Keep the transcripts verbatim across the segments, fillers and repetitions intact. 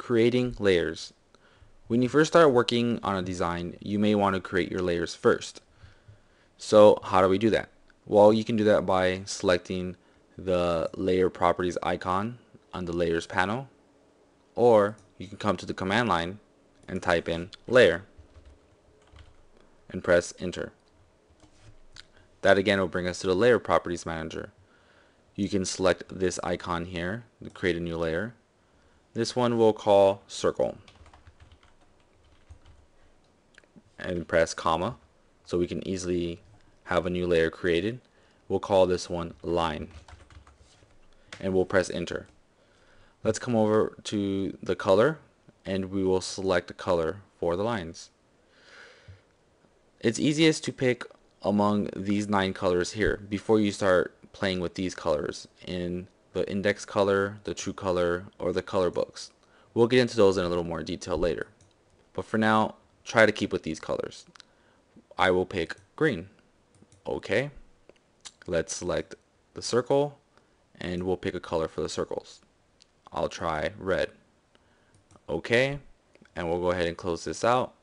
Creating layers. When you first start working on a design, you may want to create your layers first. So how do we do that? Well, you can do that by selecting the layer properties icon on the layers panel, or you can come to the command line and type in layer and press enter. That again will bring us to the layer properties manager. You can select this icon here to create a new layer. This one we'll call circle and press comma so we can easily have a new layer created. We'll call this one line and we'll press enter. Let's come over to the color and we will select a color for the lines. It's easiest to pick among these nine colors here before you start playing with these colors in the index color, the true color, or the color books. We'll get into those in a little more detail later. But for now, try to keep with these colors. I will pick green. Okay. Let's select the circle and we'll pick a color for the circles. I'll try red. Okay. And we'll go ahead and close this out.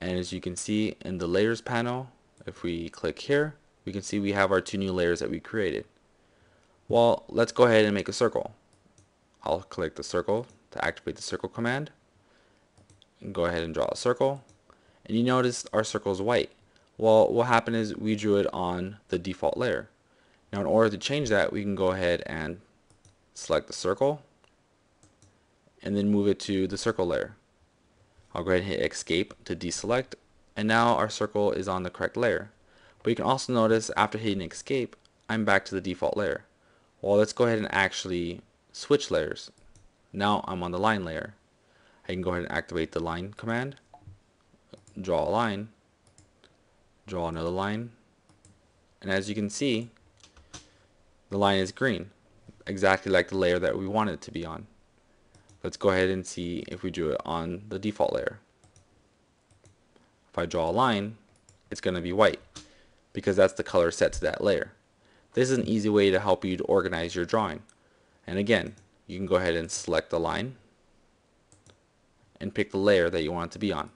And as you can see in the layers panel, if we click here, we can see we have our two new layers that we created. Well, let's go ahead and make a circle. I'll click the circle to activate the circle command. And go ahead and draw a circle. And you notice our circle is white. Well, what happened is we drew it on the default layer. Now, in order to change that, we can go ahead and select the circle and then move it to the circle layer. I'll go ahead and hit escape to deselect. And now our circle is on the correct layer. But you can also notice after hitting escape, I'm back to the default layer. Well, let's go ahead and actually switch layers. Now I'm on the line layer. I can go ahead and activate the line command, draw a line, draw another line, and as you can see, the line is green, exactly like the layer that we want it to be on. Let's go ahead and see if we drew it on the default layer. If I draw a line, it's going to be white because that's the color set to that layer. This is an easy way to help you to organize your drawing. And again, you can go ahead and select the line and pick the layer that you want it to be on.